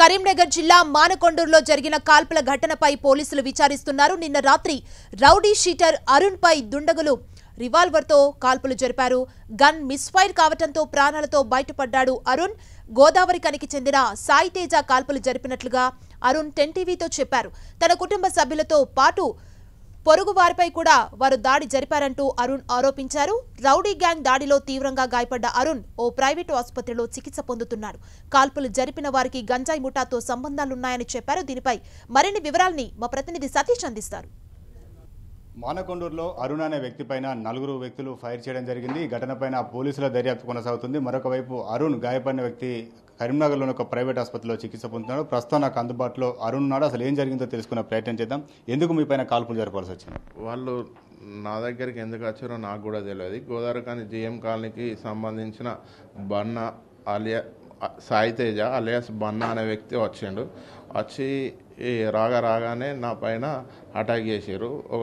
కరీంనగర్ జిల్లా మానకొండూరులో జరిగిన కాల్పుల ఘటనపై పోలీసులు విచారిస్తున్నారు. నిన్న రాత్రి రౌడీ షీటర్ అరుణ్ పై దుండగులు రివాల్వర్తో కాల్పులు జరిపారు. గన్ మిస్ఫైర్ కావడంతో ప్రాణాలతో బయటపడ్డాడు అరుణ్. గోదావరి కనికి చెందిన సాయితేజ కాల్పులు జరిపినట్లుగా అరుణ్ 10 టీవీతో చెప్పారు. తన కుటుంబ సభ్యులతో పాటు పొరుగు వారిపై కూడా వారు దాడి జరిపారంటూ అరుణ్ ఆరోపించారు. రౌడీ గ్యాంగ్ దాడిలో తీవ్రంగా గాయపడ్డ అరుణ్ ఓ ప్రైవేటు ఆసుపత్రిలో చికిత్స పొందుతున్నారు. కాల్పులు జరిపిన వారికి గంజాయి ముఠాతో సంబంధాలున్నాయని చెప్పారు. దీనిపై మరిన్ని వివరాలని మా ప్రతినిధి సతీష్ అందిస్తారు. మానకొండూరులో అరుణ్ అనే వ్యక్తిపైన 4 వ్యక్తులు ఫైర్ చేయడం జరిగింది. ఈ ఘటనపైన పోలీసుల దర్యాప్తు కొనసాగుతుంది. మరొక వైపు అరుణ్ గాయపడిన వ్యక్తి కరీంనగర్లోని ఒక ప్రైవేట్ ఆసుపత్రిలో చికిత్స పొందుతున్నాడు. ప్రస్తుతం నాకు అందుబాటులో అరుణ్ ఉన్నాడు. అసలు ఏం జరిగిందో తెలుసుకునే ప్రయత్నం చేద్దాం. ఎందుకు మీ పైన కాల్పులు జరపాల్సి వచ్చింది? వాళ్ళు నా దగ్గరికి ఎందుకు వచ్చారో నాకు కూడా తెలియదు. గోదావరి కానీ జిఎం కాలనీకి సంబంధించిన బన్నా అలియా సాయితేజ అలియాస్ బన్నా అనే వ్యక్తి వచ్చిండు. వచ్చి రాగానే నా పైన అటాక్ చేసారు. ఒక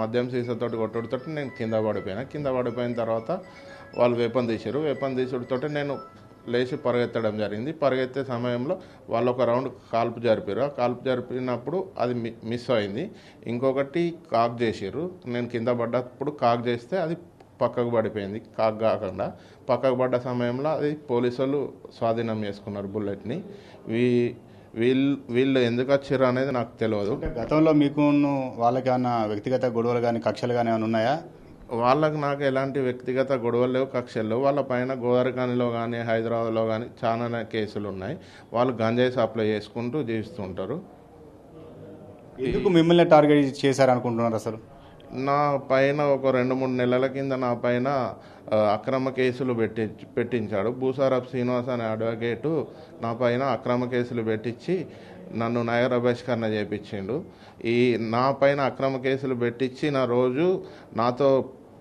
మద్యం సీసాతో కొట్టుడితో నేను కింద పడిపోయినా. కింద పడిపోయిన తర్వాత వాళ్ళు వేపన్ తీశారు. వేపన్ తీసుడితో నేను లేచి పరిగెత్తడం జరిగింది. పరిగెత్తే సమయంలో వాళ్ళు ఒక రౌండ్ కాల్పు జరిపారు. ఆ కాల్పు జరిపినప్పుడు అది మిస్ అయింది. ఇంకొకటి కాక్ చేసారు. నేను కింద పడ్డప్పుడు కాక్ చేస్తే అది పక్కకు పడిపోయింది. కాక్ కాకుండా పక్కకు పడ్డ సమయంలో అది పోలీసులు స్వాధీనం చేసుకున్నారు బుల్లెట్ని. వీళ్ళు ఎందుకు వచ్చారు అనేది నాకు తెలియదు. గతంలో మీకు వాళ్ళకి ఏమైనా వ్యక్తిగత గొడవలు కానీ కక్షలు కానీ ఏమైనా ఉన్నాయా? వాళ్ళకు నాకు ఎలాంటి వ్యక్తిగత గొడవలు లేవు, కక్షలు లేవు. వాళ్ళ పైన గోదావరిఖానిలో కానీ హైదరాబాద్లో కానీ చాలా కేసులు ఉన్నాయి. వాళ్ళు గంజాయి సప్లై చేసుకుంటూ జీవిస్తుంటారు. ఎందుకు మిమ్మల్ని టార్గెట్ చేశారనుకుంటున్నారు? అసలు నా పైన ఒక 2-3 నెలల కింద నా పైన అక్రమ కేసులు పెట్టించాడు భూసారాబ్ శ్రీనివాస్ అనే అడ్వకేటు. నా పైన అక్రమ కేసులు పెట్టించి నన్ను నగర బహిష్కరణ చేయించిండు. ఈ నా పైన అక్రమ కేసులు పెట్టించిన రోజు నాతో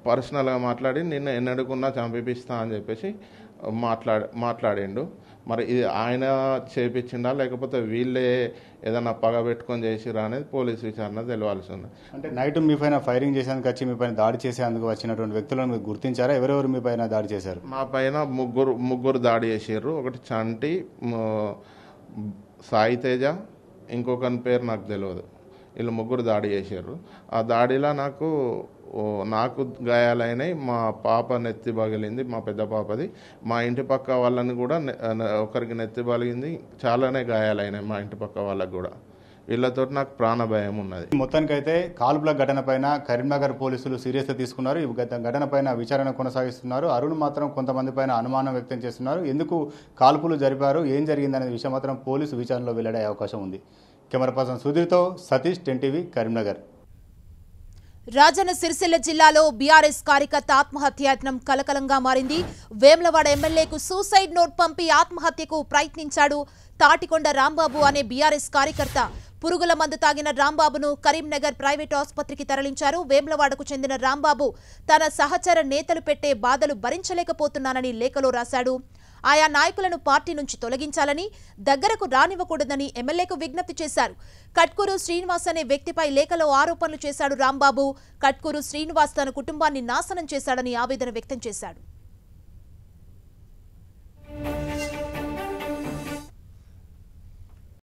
పర్సనల్గా మాట్లాడి నిన్ను ఎన్నడుకున్నా చంపిస్తా అని చెప్పేసి మాట్లాడిండు. మరి ఇది ఆయన చేపించిండా లేకపోతే వీళ్ళే ఏదైనా పగ పెట్టుకొని చేసిరా అనేది పోలీసు విచారణ తెలియాల్సి ఉంది. అంటే నైట్ మీ పైన ఫైరింగ్ చేసేందుకు వచ్చి మీ పైన దాడి చేసేందుకు వచ్చినటువంటి వ్యక్తులను మీరు గుర్తించారా? ఎవరెవరు మీ పైన దాడి చేశారు? మా పైన ముగ్గురు దాడి చేసారు. ఒకటి చంటి సాయితేజ, ఇంకొకని పేరు నాకు తెలియదు. వీళ్ళు ముగ్గురు దాడి చేశారు. ఆ దాడిలో నాకు గాయాలైనాయి. మా పాప నెత్తి పగిలింది, మా పెద్ద పాపది. మా ఇంటి పక్క వాళ్ళని కూడా ఒకరికి నెత్తి పగిలింది. చాలానే గాయాలైనాయి మా ఇంటి పక్క వాళ్ళకు కూడా. వీళ్ళతో నాకు ప్రాణ భయం ఉన్నది. మొత్తానికైతే కాల్పుల ఘటనపైన కరీంనగర్ పోలీసులు సీరియస్గా తీసుకున్నారు. ఈ ఘటనపైన విచారణ కొనసాగిస్తున్నారు. అరుణ్ మాత్రం కొంతమంది పైన అనుమానం వ్యక్తం చేస్తున్నారు. ఎందుకు కాల్పులు జరిపారు, ఏం జరిగిందనే విషయం మాత్రం పోలీసు విచారణలో వెల్లడే అవకాశం ఉంది. కెమెరా పర్సన్ సుధీర్తో సతీష్, 10 టీవీ, కరీంనగర్. రాజన్న సిరిసిల్ల జిల్లాలో బీఆర్ఎస్ కార్యకర్త ఆత్మహత్యాయత్నం కలకలంగా మారింది. వేములవాడ ఎమ్మెల్యేకు సూసైడ్ నోట్ పంపి ఆత్మహత్యకు ప్రయత్నించాడు తాటికొండ రాంబాబు అనే బీఆర్ఎస్ కార్యకర్త. పురుగుల మందు తాగిన రాంబాబును కరీంనగర్ ప్రైవేట్ ఆసుపత్రికి తరలించారు. వేములవాడకు చెందిన రాంబాబు తన సహచర నేతలు పెట్టే బాధలు భరించలేకపోతున్నానని లేఖలో రాశాడు. ఆయా నాయకులను పార్టీ నుంచి తొలగించాలని, దగ్గరకు రానివ్వకూడదని ఎమ్మెల్యేకు విజ్ఞప్తి చేశారు. కట్కూరు శ్రీనివాస్ అనే వ్యక్తిపై లేఖలో ఆరోపణలు చేశాడు రాంబాబు. కట్కూరు శ్రీనివాస్ తన కుటుంబాన్ని నాశనం చేశాడని ఆవేదన వ్యక్తం చేశాడు.